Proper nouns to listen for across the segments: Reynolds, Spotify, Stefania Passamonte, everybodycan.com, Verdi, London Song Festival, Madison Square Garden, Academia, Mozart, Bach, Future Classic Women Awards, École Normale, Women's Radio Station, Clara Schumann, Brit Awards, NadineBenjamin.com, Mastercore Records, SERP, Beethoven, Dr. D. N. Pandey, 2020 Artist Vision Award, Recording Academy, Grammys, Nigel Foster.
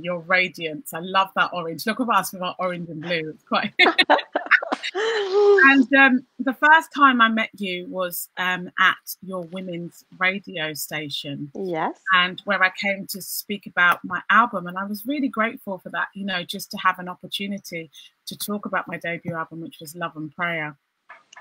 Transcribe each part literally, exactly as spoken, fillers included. Your radiance. I love that orange. Look at us with our orange and blue. It's quite. And um, the first time I met you was um, at your women's radio station. Yes. And where I came to speak about my album. And I was really grateful for that, you know, just to have an opportunity to talk about my debut album, which was Love and Prayer.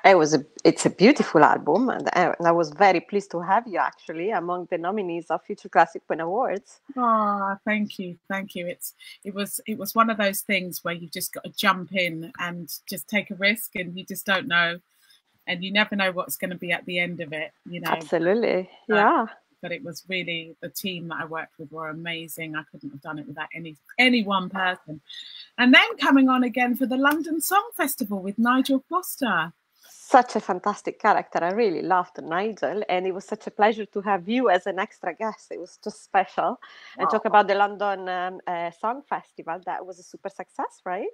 It was a, it's a beautiful album, and I, and I was very pleased to have you actually among the nominees of Future Classic Women Awards. Ah, oh, thank you, thank you. It's it was it was one of those things where you've just got to jump in and just take a risk, and you just don't know, and you never know what's going to be at the end of it, you know. Absolutely, yeah. Uh, but it was really, the team that I worked with were amazing. I couldn't have done it without any any one person. And then coming on again for the London Song Festival with Nigel Foster. Such a fantastic character. I really loved Nigel, and it was such a pleasure to have you as an extra guest. It was just special. Wow. And talk about the London um, uh, Song Festival. That was a super success, right?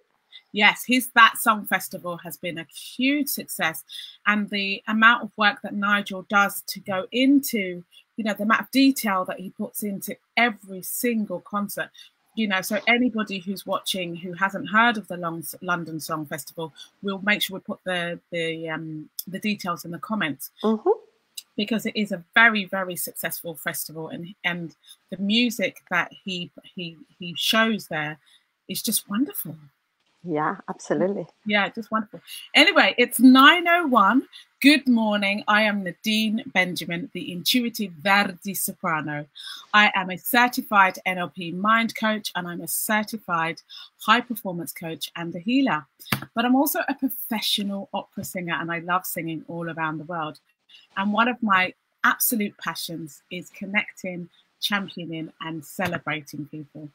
Yes, his that Song Festival has been a huge success, and the amount of work that Nigel does to go into, you know, the amount of detail that he puts into every single concert. You know, so anybody who's watching who hasn't heard of the Long London Song Festival, we'll make sure we put the the um, the details in the comments, mm-hmm. because it is a very very successful festival, and and the music that he he he shows there is just wonderful. Yeah, absolutely. Yeah, just wonderful. Anyway, it's nine oh one. Good morning. I am Nadine Benjamin, the intuitive Verdi soprano. I am a certified N L P mind coach, and I'm a certified high performance coach and a healer. But I'm also a professional opera singer, and I love singing all around the world. And one of my absolute passions is connecting, championing, and celebrating people.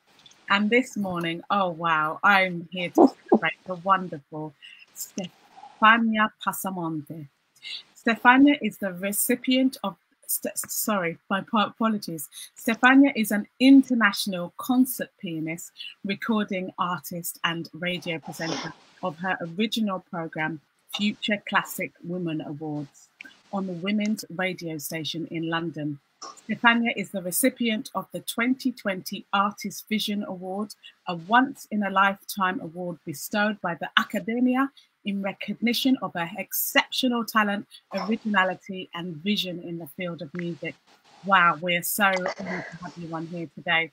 And this morning, oh wow, I'm here to celebrate the wonderful Stefania Passamonte. Stefania is the recipient of, st sorry, my apologies. Stefania is an international concert pianist, recording artist, and radio presenter of her original program, Future Classic Women Awards, on the Women's Radio Station in London. Stefania is the recipient of the twenty twenty Artist Vision Award, a once-in-a-lifetime award bestowed by the Academia in recognition of her exceptional talent, originality, and vision in the field of music. Wow, we're so honored to have you on here today.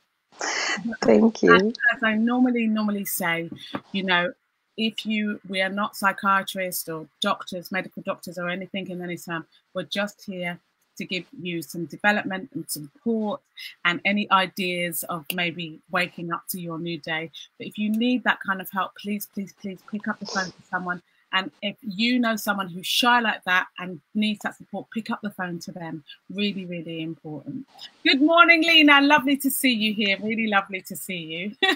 Thank you. And as I normally, normally say, you know, if you, we are not psychiatrists or doctors, medical doctors or anything in any term, we're just here to give you some development and support and any ideas of maybe waking up to your new day. But if you need that kind of help, please, please, please pick up the phone to someone. And if you know someone who's shy like that and needs that support, pick up the phone to them. Really, really important. Good morning, Lena. Lovely to see you here. Really lovely to see you.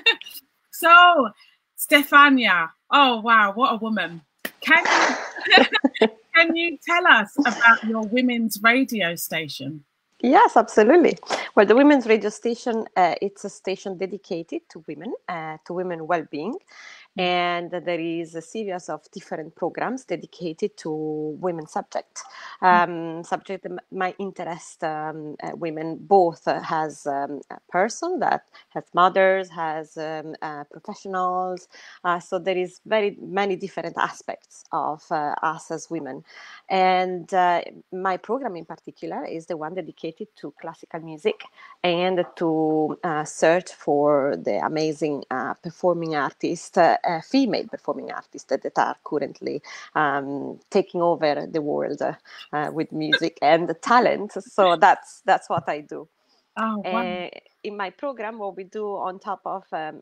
So, Stefania, oh, wow, what a woman. Can you, can you tell us about your women's radio station? Yes, absolutely. Well, the Women's Radio Station, uh, it's a station dedicated to women, uh, to women well-being. And there is a series of different programs dedicated to women subject, um, subject my interest, um, uh, women, both uh, as um, a person that has mothers, has um, uh, professionals. Uh, so there is very many different aspects of uh, us as women. And uh, my program in particular is the one dedicated to classical music and to uh, search for the amazing uh, performing artists, uh, Uh, female performing artists that, that are currently um, taking over the world uh, uh, with music and the talent. So that's that's what I do. Oh, wow. Uh, in my program, what we do on top of um,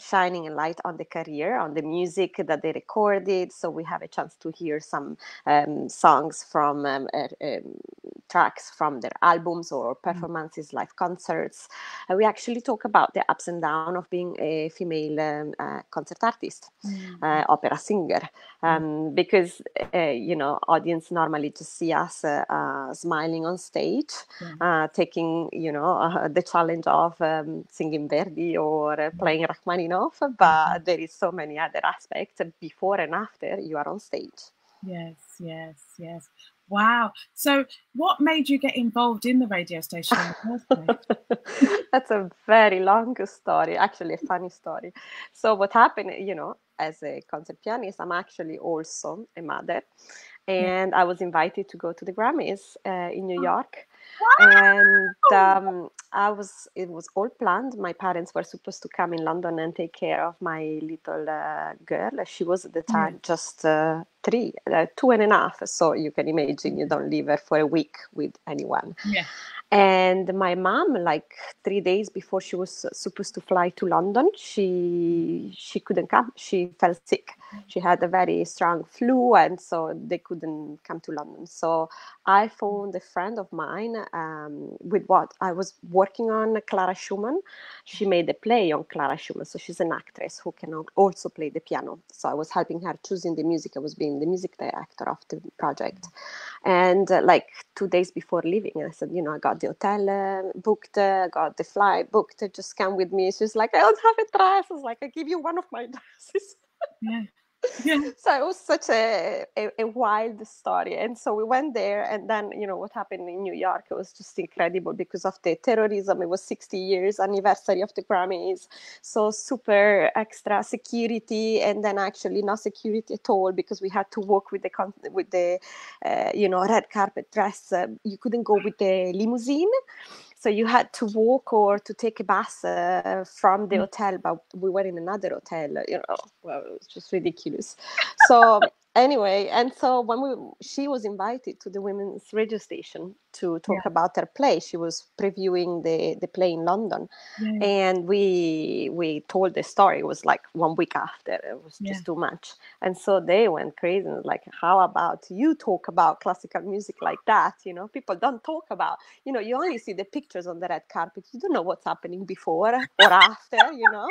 shining a light on the career, on the music that they recorded. So we have a chance to hear some um, songs from um, uh, um, tracks from their albums or performances, live concerts. And we actually talk about the ups and downs of being a female um, uh, concert artist, mm. uh, opera singer, um, because, uh, you know, audience normally just see us uh, uh, smiling on stage, mm. uh, taking, you know, uh, the challenge of um, singing Verdi or uh, playing Rachmaninoff. Enough, but there is so many other aspects before and after you are on stage. Yes, yes, yes. Wow. So what made you get involved in the radio station in the first place? That's a very long story, actually a funny story. So what happened, you know, as a concert pianist, I'm actually also a mother. And I was invited to go to the Grammys uh, in New York. And um, I was, it was all planned. My parents were supposed to come in London and take care of my little uh, girl. She was at the time just uh, three, uh, two and a half. So you can imagine, you don't leave her for a week with anyone. Yeah. And my mom, like three days before she was supposed to fly to London, she she couldn't come. She fell sick. She had a very strong flu, and so they couldn't come to London. So I phoned a friend of mine um, with what I was working on, Clara Schumann. She made a play on Clara Schumann. So she's an actress who can also play the piano. So I was helping her choosing the music. I was being the music director of the project. And uh, like two days before leaving, I said, you know, I got the hotel uh, booked, uh, got the flight booked, uh, just come with me. She's like, I don't have a dress. I was like, I give you one of my dresses. Yeah. Yeah. So it was such a, a, a wild story. And so we went there, and then, you know, what happened in New York, it was just incredible because of the terrorism. It was sixty years anniversary of the Grammys. So super extra security, and then actually no security at all because we had to walk with the, con- with the uh, you know, red carpet dress. Uh, you couldn't go with the limousine. So you had to walk or to take a bus uh, from the hotel, but we were in another hotel, you know, well, it was just ridiculous. So anyway, and so when we, she was invited to the Women's Radio Station to talk yeah. about her play. She was previewing the, the play in London. Yeah. And we we told the story. It was like one week after. It was just yeah. too much. And so they went crazy. And like, how about you talk about classical music like that? You know, people don't talk about, you know, you only see the pictures on the red carpet. You don't know what's happening before or after, you know.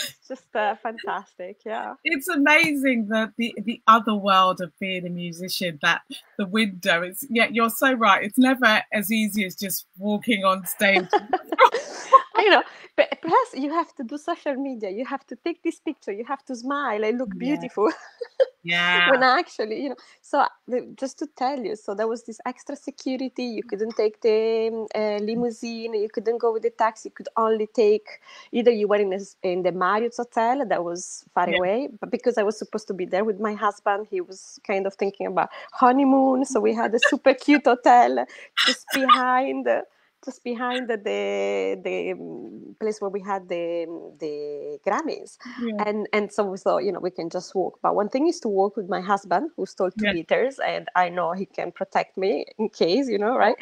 It's just uh, fantastic, yeah. It's amazing the, the the other world of being a musician, that the window. It's yeah, you're so right. It's never as easy as just walking on stage. You know, but plus you have to do social media. You have to take this picture. You have to smile and look yeah. beautiful. Yeah. When actually, you know, so just to tell you, so there was this extra security. You couldn't take the uh, limousine. You couldn't go with the taxi. You could only take either you were in a, in the Marriott hotel that was far yeah. away. But because I was supposed to be there with my husband, he was kind of thinking about honeymoon. So we had a super cute hotel just behind. Uh, Just behind the the, the place where we had the the Grammys, yeah. and and so we thought, you know, we can just walk. But one thing is to walk with my husband, who's tall two yeah. meters, and I know he can protect me in case, you know, right?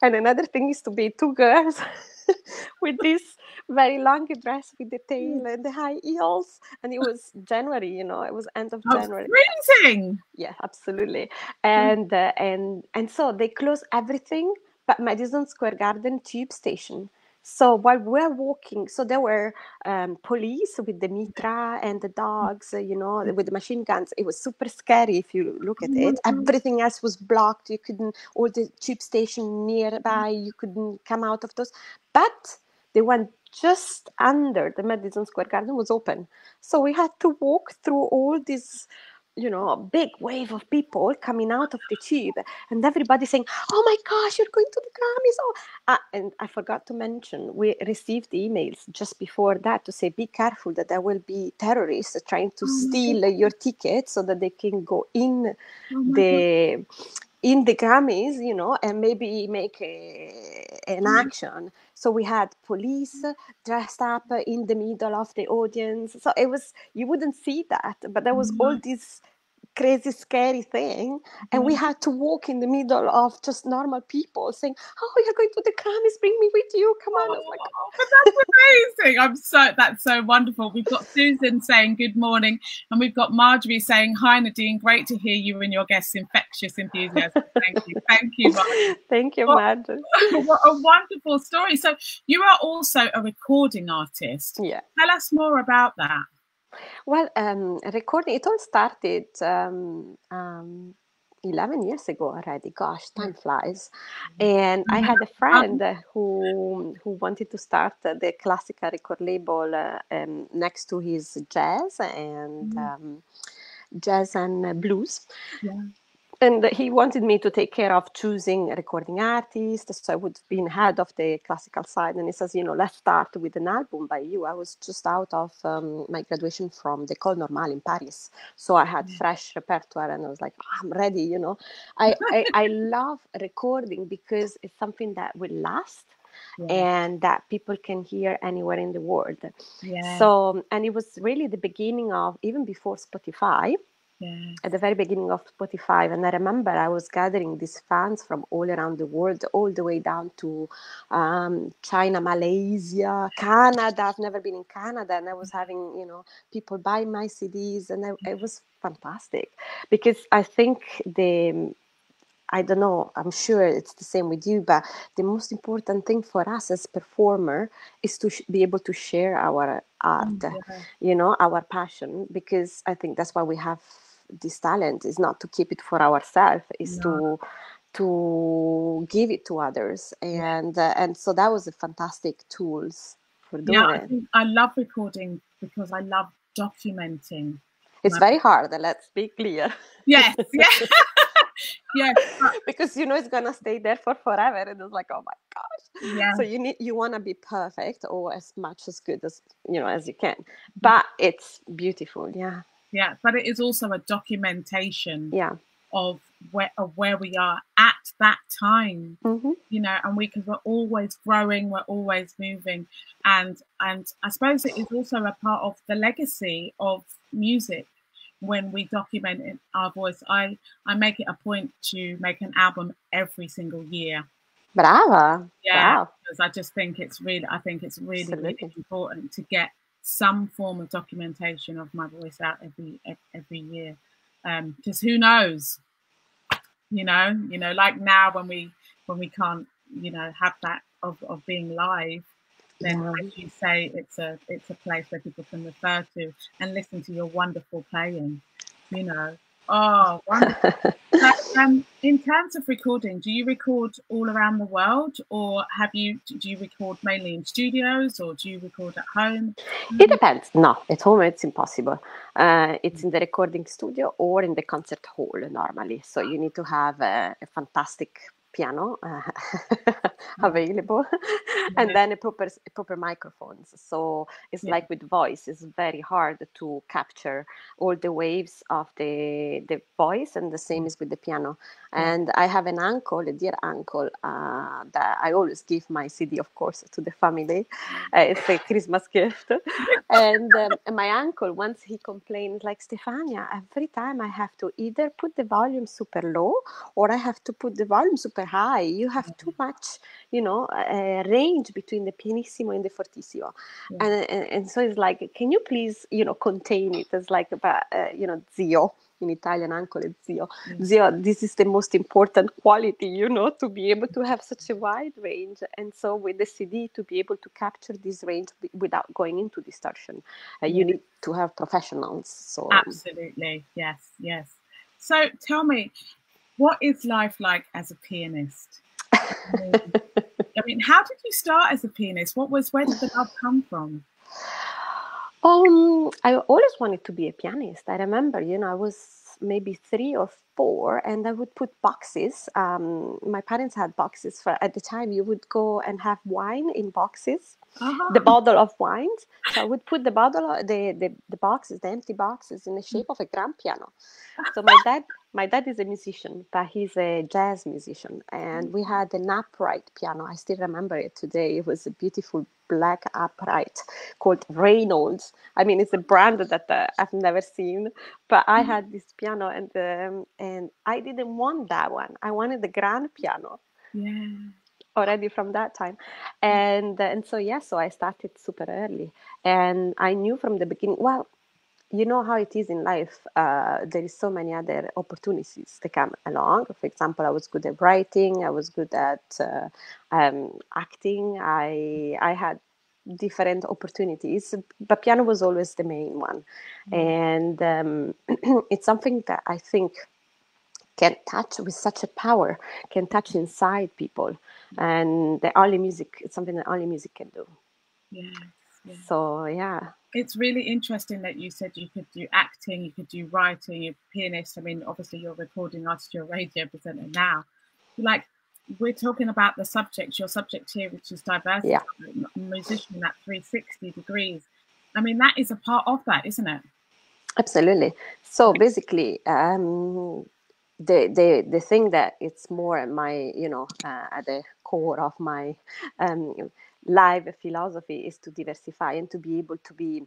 And another thing is to be two girls with this very long dress with the tail and the high heels. And it was January, you know, it was end of That's January. Amazing. Yeah, absolutely. And mm. uh, and and so they closed everything. But Madison Square Garden tube station. So while we're walking, so there were um, police with the mitra and the dogs, uh, you know, with the machine guns. It was super scary if you look at it. Everything else was blocked. You couldn't, all the tube station nearby, you couldn't come out of those. But they went just under the Madison Square Garden was open. So we had to walk through all these, you know, a big wave of people coming out of the tube, and everybody saying, oh my gosh, you're going to the Grammys. Oh. Uh, and I forgot to mention, we received emails just before that to say, be careful that there will be terrorists trying to oh steal God. your ticket so that they can go in oh the God. in the Grammys, you know, and maybe make a, an action. So we had police dressed up in the middle of the audience. So it was, you wouldn't see that, but there was all this crazy, scary thing. And we had to walk in the middle of just normal people saying, oh, you're going to the Grammys, bring me with you. Come on. Oh, I was like, oh. But that's amazing. I'm so, that's so wonderful. We've got Susan saying good morning. And we've got Marjorie saying, hi, Nadine, great to hear you and your guests' infectious enthusiasm. Thank you. Thank you, Marjorie. Thank you, Marjorie. What, what a wonderful story. So you are also a recording artist. Yeah. Tell us more about that. Well, um, recording, it all started um, um, eleven years ago already. Gosh, time flies. And I had a friend who who wanted to start the classical record label uh, um, next to his jazz and um, jazz and blues. Yeah. And he wanted me to take care of choosing a recording artist. So I would have been head of the classical side. And he says, you know, let's start with an album by you. I was just out of um, my graduation from the École Normale in Paris. So I had fresh repertoire and I was like, oh, I'm ready, you know. I, I, I love recording because it's something that will last. Yeah. And that people can hear anywhere in the world. Yeah. So, and it was really the beginning of, even before Spotify, yeah. at the very beginning of Spotify. And I remember I was gathering these fans from all around the world, all the way down to um, China, Malaysia, Canada. I've never been in Canada. And I was having, you know, people buy my C Ds. And I, it was fantastic because I think the... I don't know, I'm sure it's the same with you, but the most important thing for us as performer is to sh- be able to share our art, mm-hmm. you know, our passion, because I think that's why we have this talent, is not to keep it for ourselves, is no. to to give it to others. And uh, and so that was a fantastic tools for doing yeah, it. I, think I love recording because I love documenting. It's my- very hard, let's be clear. Yes, yes. Yeah, because you know it's gonna stay there for forever, and it's like, oh my gosh. Yeah. So you need, you want to be perfect or as much as good as you know as you can, but it's beautiful. Yeah. Yeah, but it is also a documentation. Yeah. Of where of where we are at that time, mm-hmm. you know, and we because we're always growing, we're always moving, and and I suppose it is also a part of the legacy of music. When we document in our voice, I, I make it a point to make an album every single year. Brava! Yeah, wow. Because I just think it's really, I think it's really, Absolutely. really important to get some form of documentation of my voice out every every year. Um, because who knows? You know, you know, like now when we when we can't, you know, have that of, of being live. Then, yeah. as you say, it's a it's a place where people can refer to and listen to your wonderful playing. You know, oh, wonderful. But, um, in terms of recording, do you record all around the world, or have you do you record mainly in studios, or do you record at home? It depends. No, at home it's impossible. Uh, it's in the recording studio or in the concert hall normally. So you need to have a, a fantastic. piano uh, available mm-hmm. and then a proper a proper microphones, so it's yeah. like with voice, it's very hard to capture all the waves of the the voice, and the same is with the piano. Mm-hmm. And I have an uncle, a dear uncle, uh, that I always give my C D, of course, to the family. Uh, it's a Christmas gift. And um, my uncle, once he complained, like, Stefania, every time I have to either put the volume super low or I have to put the volume super high, you have too much, you know, uh, range between the pianissimo and the fortissimo, yeah. and, and and so it's like, can you please, you know, contain it? It's like, but uh, you know, zio in Italian, uncle and zio, mm-hmm. zio. This is the most important quality, you know, to be able to have such a wide range, and so with the C D to be able to capture this range without going into distortion, uh, you need to have professionals. So absolutely, yes, yes. So tell me. What is life like as a pianist? I mean, I mean, how did you start as a pianist? What was, where did the love come from? Um, I always wanted to be a pianist. I remember, you know, I was maybe three or four, and I would put boxes. Um, my parents had boxes for at the time. You would go and have wine in boxes, uh-huh. the bottle of wine. So I would put the bottle, the, the the boxes, the empty boxes, in the shape of a grand piano. So my dad. My dad is a musician, but he's a jazz musician. And we had an upright piano. I still remember it today. It was a beautiful black upright called Reynolds. I mean, it's a brand that uh, I've never seen. But I had this piano, and um, and I didn't want that one. I wanted the grand piano. Yeah. Already from that time, and and so yeah, so I started super early, and I knew from the beginning. Well. You know how it is in life. Uh, there is so many other opportunities that come along. For example, I was good at writing. I was good at uh, um, acting. I I had different opportunities, but piano was always the main one. Mm-hmm. And um, it's something that I think can touch with such a power, can touch inside people, mm-hmm. and the only music. It's something that only music can do. Yeah. yeah. So yeah. It's really interesting that you said you could do acting, you could do writing, you're a pianist. I mean, obviously you're a recording artist, you're a radio presenter now. Like, we're talking about the subject, your subject here, which is diversity, yeah. musician at three sixty degrees. I mean, that is a part of that, isn't it? Absolutely. So basically, um, the, the, the thing that it's more my, you know, uh, at the core of my um, live philosophy is to diversify and to be able to be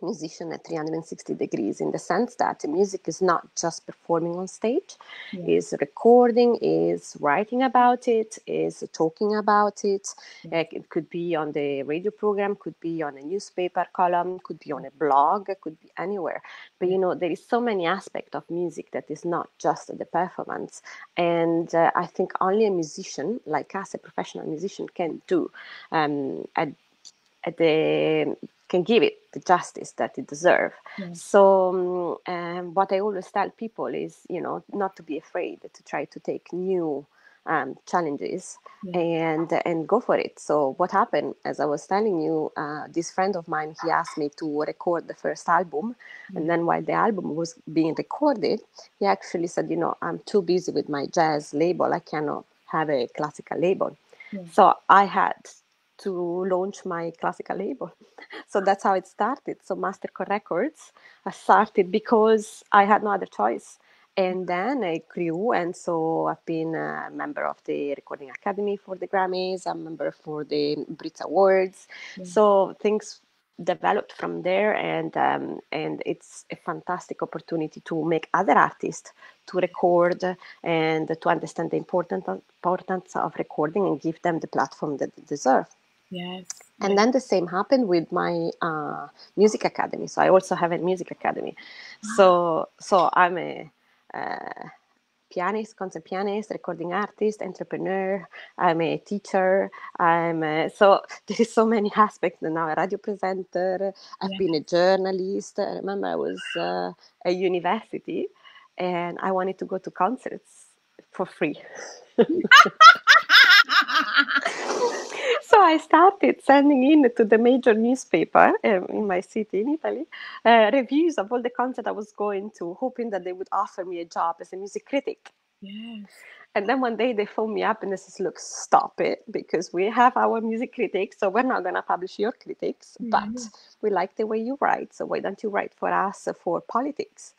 musician at three sixty degrees, in the sense that music is not just performing on stage, yeah. is recording, is writing about it, is talking about it. Yeah. It could be on the radio program, could be on a newspaper column, could be on a blog, could be anywhere. But you know, there is so many aspects of music that is not just the performance, and uh, I think only a musician like us, a professional musician, can do um, at, at the can give it the justice that it deserves. Mm. So um, um, what I always tell people is, you know, not to be afraid to try to take new um, challenges mm. and and go for it. So what happened, as I was telling you, uh, this friend of mine, he asked me to record the first album. Mm. And then while the album was being recorded, he actually said, you know, I'm too busy with my jazz label. I cannot have a classical label. Mm. So I had to launch my classical label. So that's how it started. So Mastercore Records I started because I had no other choice. And then I grew, and so I've been a member of the Recording Academy for the Grammys, I'm a member for the Brit Awards. Mm-hmm. So things developed from there, and um, and it's a fantastic opportunity to make other artists to record and to understand the important importance of recording and give them the platform that they deserve. Yes. And yes. then the same happened with my uh, music academy. So I also have a music academy. Wow. So so I'm a uh, pianist, concert pianist, recording artist, entrepreneur. I'm a teacher. I'm a, so there is so many aspects. Now a radio presenter. I've yes. been a journalist. I remember I was uh, at university, and I wanted to go to concerts for free. So I started sending in to the major newspaper um, in my city in Italy uh, reviews of all the concerts I was going to, hoping that they would offer me a job as a music critic. Yes. And then one day they phoned me up and they said, look, stop it, because we have our music critics, so we're not going to publish your critics, mm-hmm. but we like the way you write, so why don't you write for us for politics?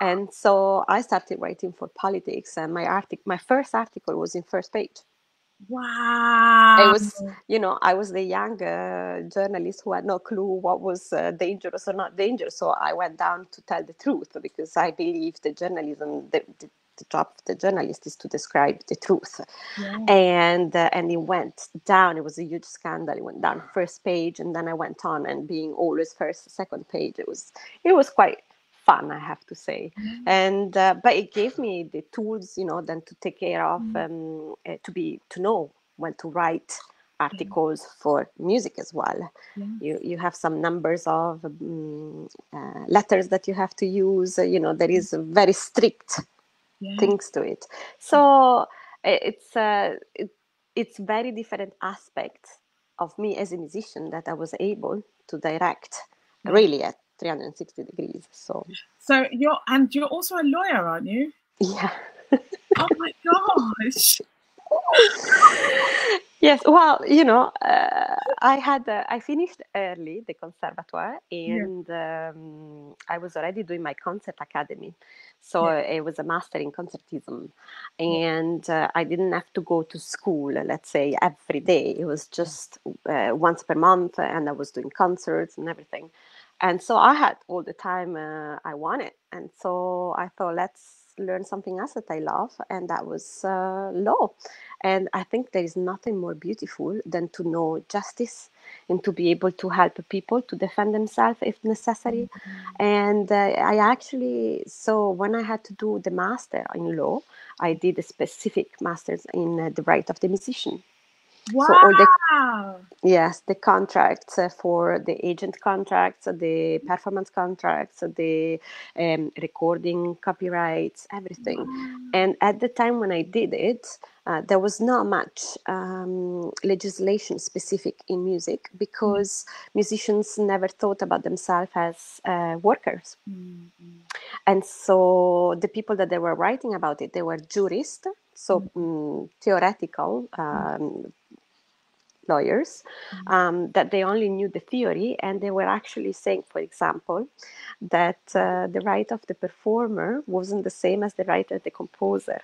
And so I started writing for politics, and my artic- my first article was in First Page. Wow. I was, you know, I was the young uh, journalist who had no clue what was uh, dangerous or not dangerous. So I went down to tell the truth, because I believe the journalism, the, the, the job of the journalist is to describe the truth. Yeah. And uh, and it went down. It was a huge scandal. It went down First Page, and then I went on and being always first, second page. It was it was quite fun, I have to say. Mm-hmm. And uh, but it gave me the tools, you know, then to take care of, mm-hmm. um, uh, to be to know when to write articles mm-hmm. for music as well. Mm-hmm. You you have some numbers of um, uh, letters that you have to use. Uh, you know, there is very strict yeah. things to it. So it's uh, it, it's very different aspects of me as a musician that I was able to direct mm-hmm. really at three sixty degrees. So, so you're and you're also a lawyer, aren't you? Yeah. Oh my gosh. Yes. Well, you know, uh, I had uh, I finished early the conservatoire, and yeah. um, I was already doing my concert academy, so yeah. it was a master in concertism, and uh, I didn't have to go to school, let's say, every day. It was just uh, once per month, and I was doing concerts and everything. And so I had all the time uh, I wanted. And so I thought, let's learn something else that I love. And that was uh, law. And I think there is nothing more beautiful than to know justice and to be able to help people to defend themselves if necessary. Mm-hmm. And uh, I actually, so when I had to do the master in law, I did a specific master's in uh, the right of the musician. Wow. So all the, yes, the contracts uh, for the agent contracts, the performance contracts, the um, recording copyrights, everything. Wow. And at the time when I did it, uh, there was not much um, legislation specific in music because mm. musicians never thought about themselves as uh, workers. Mm. And so the people that they were writing about it, they were jurists. So um, theoretical um, lawyers um, that they only knew the theory, and they were actually saying, for example, that uh, the right of the performer wasn't the same as the right of the composer.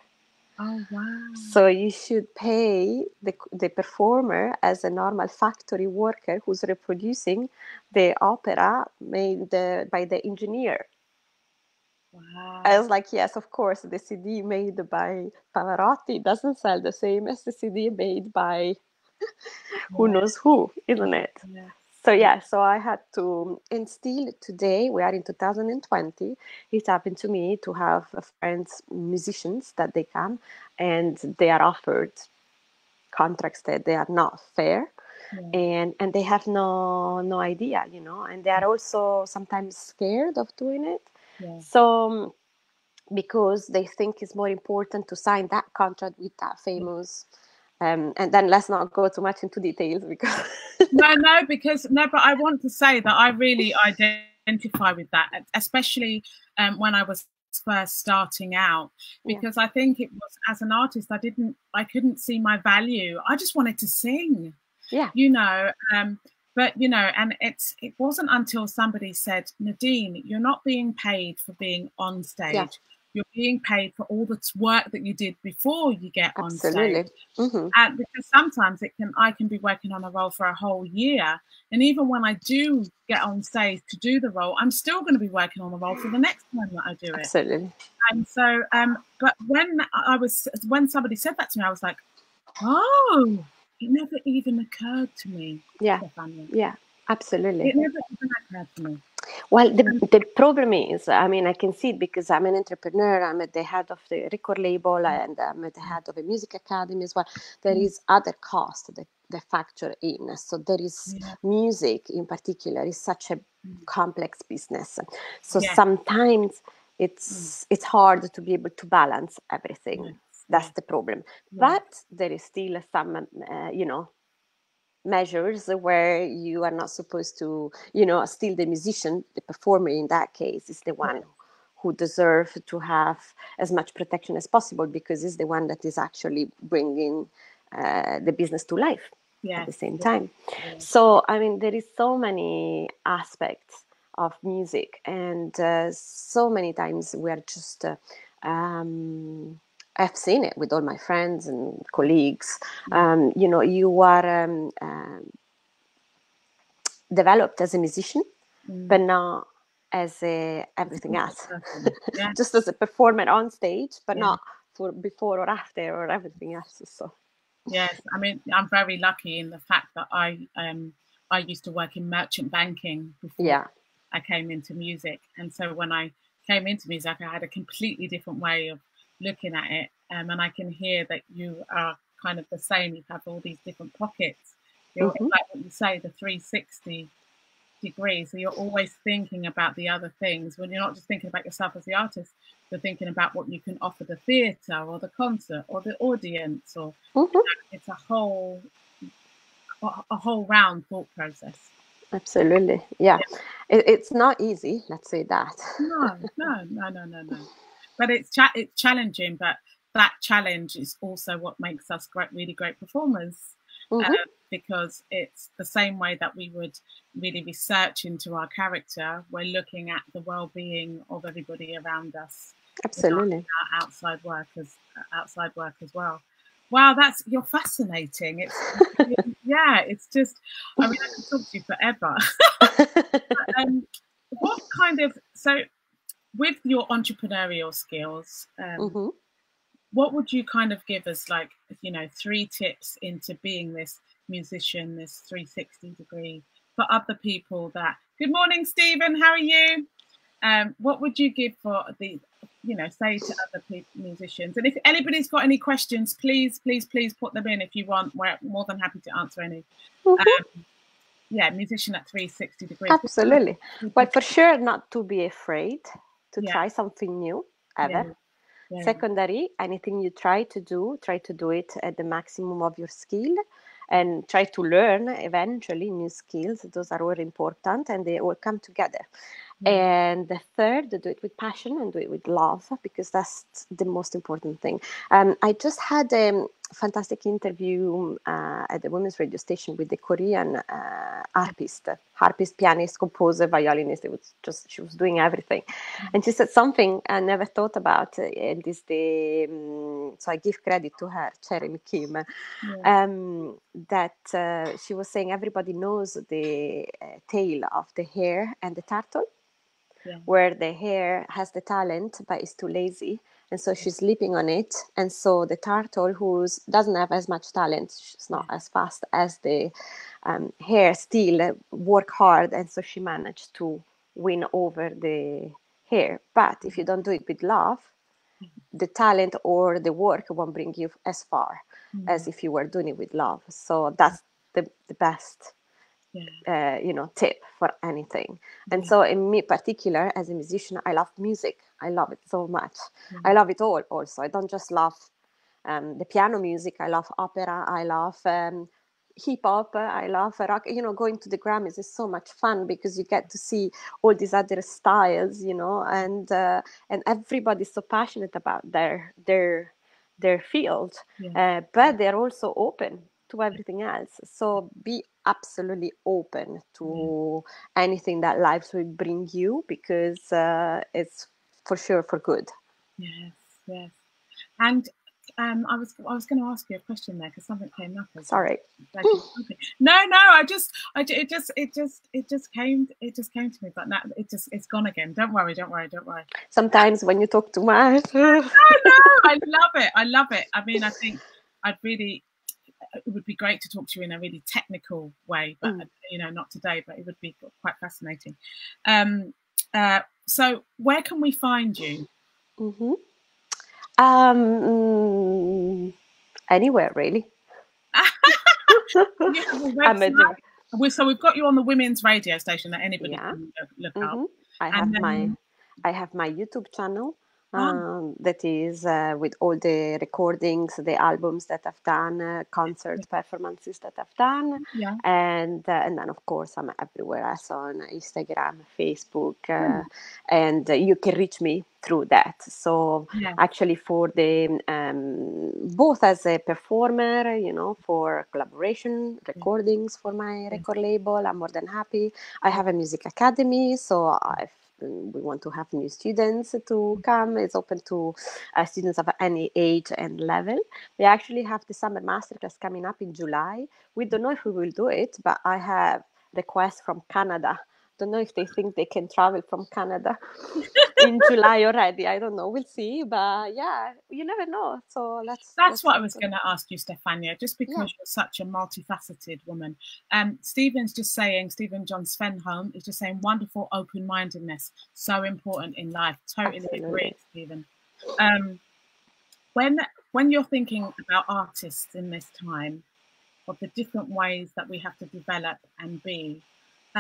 Oh, wow. So you should pay the, the performer as a normal factory worker who's reproducing the opera made the, by the engineer. Wow. I was like, yes, of course, the C D made by Pavarotti doesn't sell the same as the C D made by who knows who, isn't it? Yeah. So, yeah, so I had to, and still today, we are in two thousand twenty, it happened to me to have friends, musicians, that they come and they are offered contracts that they are not fair. Yeah. And and they have no no idea, you know, and they are also sometimes scared of doing it. Yeah. So, um, because they think it's more important to sign that contract with that famous, um, and then let's not go too much into details because no, no, because no, but I want to say that I really identify with that, especially um, when I was first starting out, because yeah. I think it was as an artist, I didn't, I couldn't see my value. I just wanted to sing, yeah, you know. Um, But, you know, and it's it wasn't until somebody said, Nadine, you're not being paid for being on stage. Yeah. You're being paid for all the work that you did before you get Absolutely. On stage. Mm-hmm. And because sometimes it can, I can be working on a role for a whole year. And even when I do get on stage to do the role, I'm still going to be working on the role for the next time that I do it. Absolutely. And so, um, but when I was, when somebody said that to me, I was like, oh. It never even occurred to me. Yeah, Stefania. Yeah, absolutely. It never even occurred to me. Well, the, the problem is, I mean, I can see it because I'm an entrepreneur. I'm at the head of the record label and I'm at the head of a music academy as well. There mm. is other cost that they factor in. So there is yeah. music in particular is such a complex business. So yeah. sometimes it's, mm. it's hard to be able to balance everything. Mm. That's the problem. Yeah. But there is still some, uh, you know, measures where you are not supposed to, you know, still the musician, the performer in that case is the one who deserves to have as much protection as possible because it's the one that is actually bringing uh, the business to life yeah. at the same time. Yeah. So, I mean, there is so many aspects of music and uh, so many times we are just... Uh, um, I've seen it with all my friends and colleagues. Um, you know, you are um, uh, developed as a musician, mm. but not as a everything else. Yeah. Just as a performer on stage, but yeah. not for before or after or everything else. So, yes, I mean, I'm very lucky in the fact that I um, I used to work in merchant banking before yeah. I came into music, and so when I came into music, I had a completely different way of looking at it, um, and I can hear that you are kind of the same. You have all these different pockets. You're mm-hmm. like what you say, the three sixty degrees. So you're always thinking about the other things. When you're not just thinking about yourself as the artist, you're thinking about what you can offer the theatre or the concert or the audience. Or mm-hmm. you know, it's a whole, a whole round thought process. Absolutely, yeah. yeah. It, it's not easy. Let's say that. No, no, no, no, no, no. But it's, cha it's challenging, but that challenge is also what makes us great, really great performers mm-hmm. uh, because it's the same way that we would really research into our character. We're looking at the well-being of everybody around us. Absolutely. Our outside work, as, outside work as well. Wow, that's, you're fascinating. It's, yeah, it's just, I mean, I can talk to you forever. But, um, what kind of, so... with your entrepreneurial skills, um, mm-hmm. what would you kind of give us, like, you know, three tips into being this musician, this three sixty degree for other people that, good morning, Stephen, how are you? Um, what would you give for the you know, say to other people, musicians. And if anybody's got any questions, please, please, please put them in if you want. We're more than happy to answer any. Mm-hmm. um, yeah, musician at three sixty degrees. Absolutely. But for sure, not to be afraid to yeah. try something new ever. Yeah. Yeah. Secondary, anything you try to do, try to do it at the maximum of your skill. And try to learn eventually new skills. Those are all important and they all come together. Mm. And the third, do it with passion and do it with love, because that's the most important thing. Um, I just had a fantastic interview uh, at the Women's Radio Station with the Korean uh, harpist, harpist, pianist, composer, violinist. It was just, she was doing everything. Mm. And she said something I never thought about. And is the, um, so I give credit to her, Cherin Kim. Yeah. Um, that uh, she was saying everybody knows the uh, tale of the hare and the turtle, yeah. where the hare has the talent but is too lazy, and so she's leaping on it, and so the turtle, who doesn't have as much talent, she's not as fast as the um, hare, still uh, work hard, and so she managed to win over the hare. But if you don't do it with love, the talent or the work won't bring you as far mm-hmm. as if you were doing it with love. So that's the, the best, yeah. uh, you know, tip for anything. Mm-hmm. And so in me particular, as a musician, I love music. I love it so much. Mm-hmm. I love it all also. I don't just love um, the piano music. I love opera. I love um, hip hop. I love rock. You know, going to the Grammys is so much fun because you get to see all these other styles, you know, and uh, and everybody's so passionate about their their their field, yeah. uh, but they're also open to everything else. So be absolutely open to yeah. anything that life will bring you, because uh, it's for sure for good. Yes, yes. And Um, I was I was going to ask you a question there because something came up. Sorry. No, no. I just, I it just, it just, it just came, it just came to me. But now it just, it's gone again. Don't worry, don't worry, don't worry. Sometimes when you talk too much. No, no. I love it. I love it. I mean, I think I'd really, it would be great to talk to you in a really technical way, but mm. you know, not today. But it would be quite fascinating. Um. Uh. So where can we find you? Mm-hmm. Um, anywhere really. Yeah, we, so we've got you on the Women's Radio Station that anybody yeah. can look, look mm-hmm. up. I and have then... my I have my YouTube channel um, oh. that is uh, with all the recordings, the albums that I've done, uh, concerts, yeah. performances that I've done, yeah. and uh, and then of course I'm everywhere else on Instagram, Facebook, uh, mm. and uh, you can reach me through that. So yeah. actually for the um, both as a performer, you know, for collaboration, recordings for my record label, I'm more than happy. I have a music academy, so if we want to have new students to come, it's open to uh, students of any age and level. We actually have the summer masterclass coming up in July. We don't know if we will do it, but I have requests from Canada. Don't know if they think they can travel from Canada in July already. I don't know. We'll see. But yeah, you never know. So let's. That's let's what I was going to ask you, Stefania, just because yeah. you're such a multifaceted woman. Um, Stephen's just saying, Stephen John Svenholm is just saying, wonderful open-mindedness, so important in life. Totally Absolutely. Agree, Stephen. Um, when when you're thinking about artists in this time, of the different ways that we have to develop and be.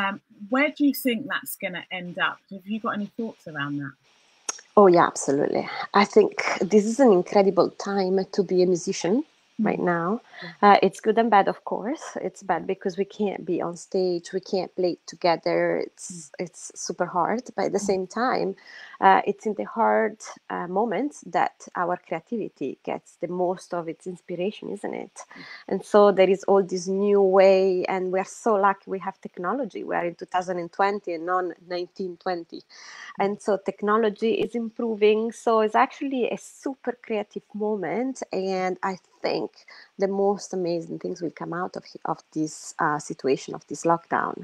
Um, where do you think that's going to end up? Have you got any thoughts around that? Oh, yeah, absolutely. I think this is an incredible time to be a musician mm-hmm. right now. Uh, it's good and bad, of course. It's bad because we can't be on stage. We can't play together. It's mm-hmm. it's super hard. But at the mm-hmm. same time, uh, it's in the hard uh, moments that our creativity gets the most of its inspiration, isn't it? Mm-hmm. And so there is all this new way, and we're so lucky we have technology. We are in two thousand twenty and not nineteen twenty. Mm-hmm. And so technology is improving. So it's actually a super creative moment. And I think the most amazing things will come out of, of this uh, situation, of this lockdown.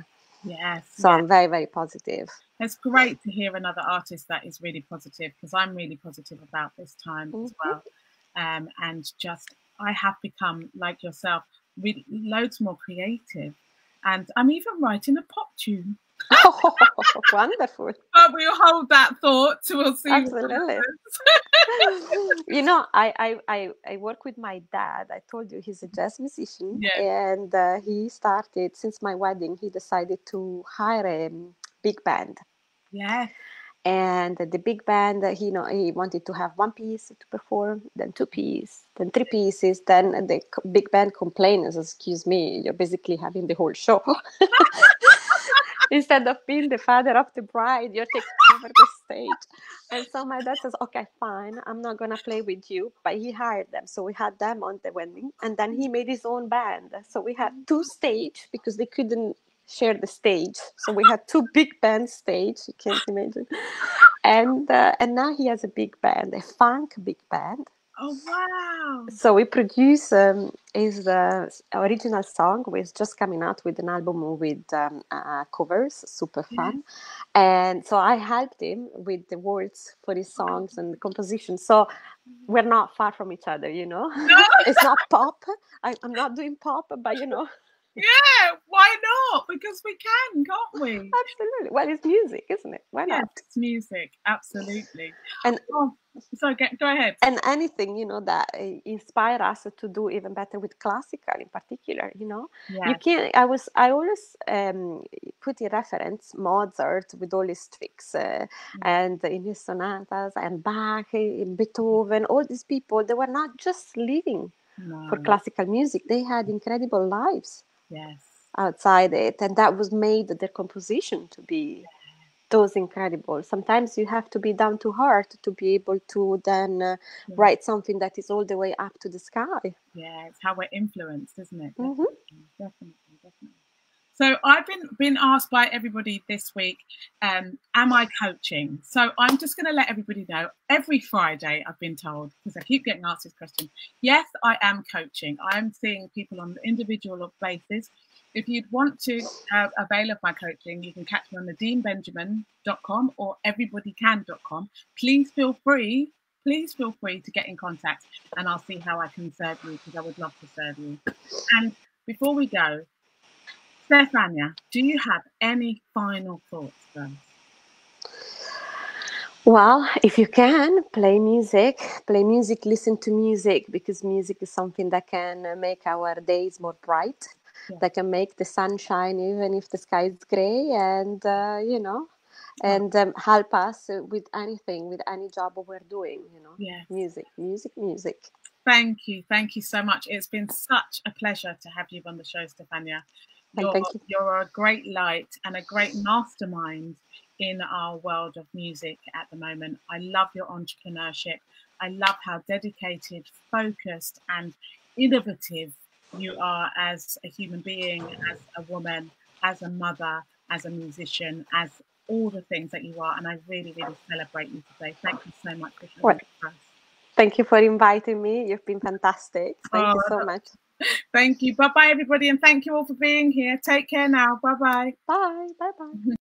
Yes. So yes. I'm very, very positive. It's great to hear another artist that is really positive, because I'm really positive about this time mm-hmm. as well. Um, and just, I have become, like yourself, really loads more creative. And I'm even writing a pop tune. Oh, wonderful. But we'll hold that thought. We'll see. Absolutely. You know, I, I, I, I work with my dad. I told you he's a jazz musician. Yeah. And uh, he started, since my wedding, he decided to hire a big band. Yeah. And the big band, he, you know, he wanted to have one piece to perform, then two pieces, then three pieces. Then the big band complained, excuse me, you're basically having the whole show. Instead of being the father of the bride, you're taking over the stage. And so my dad says, okay, fine, I'm not going to play with you. But he hired them. So we had them on the wedding. And then he made his own band. So we had two stages because they couldn't share the stage. So we had two big band stage, you can't imagine. And, uh, and now he has a big band, a funk big band. Oh, wow. So we produce um, his uh, original song, which is just coming out with an album with um, uh, covers, super fun. Yeah. And so I helped him with the words for his songs and the composition. So we're not far from each other, you know. No. It's not pop. I, I'm not doing pop, but, you know. Yeah, why not? Because we can, can't we? Absolutely. Well, it's music, isn't it? Why yeah, not? It's music, absolutely. And oh, so get, go ahead. And anything, you know, that inspire us to do even better with classical, in particular, you know. Yeah. You can. I was. I always um, put in reference Mozart with all his tricks, uh, mm-hmm. and in his sonatas, and Bach, and Beethoven. All these people, they were not just living no. for classical music. They had incredible lives. Yes. Outside it, and that was made the composition to be those incredible. Sometimes you have to be down to heart to be able to then uh, yeah. write something that is all the way up to the sky. Yeah, it's how we're influenced, isn't it? Mm-hmm. Definitely, definitely, definitely. So I've been been asked by everybody this week, um, am I coaching? So I'm just going to let everybody know. Every Friday, I've been told, because I keep getting asked this question, yes, I am coaching. I'm seeing people on an individual basis. If you'd want to uh, avail of my coaching, you can catch me on Nadine Benjamin dot com or everybody can dot com. Please feel free. Please feel free to get in contact, and I'll see how I can serve you, because I would love to serve you. And before we go, Stefania, do you have any final thoughts for us? Well, if you can, play music, play music, listen to music, because music is something that can make our days more bright, yeah. that can make the sun shine even if the sky is grey, and, uh, you know, and um, help us with anything, with any job we're doing, you know, yes. music, music, music. Thank you. Thank you so much. It's been such a pleasure to have you on the show, Stefania. You're, Thank you. You're a great light and a great mastermind in our world of music at the moment. I love your entrepreneurship. I love how dedicated, focused and innovative you are as a human being, as a woman, as a mother, as a musician, as all the things that you are. And I really, really celebrate you today. Thank you so much for sharing well, with us. Thank you for inviting me. You've been fantastic. Thank oh, you so much. Thank you. Bye-bye, everybody. And thank you all for being here. Take care now. Bye-bye. Bye. Bye-bye.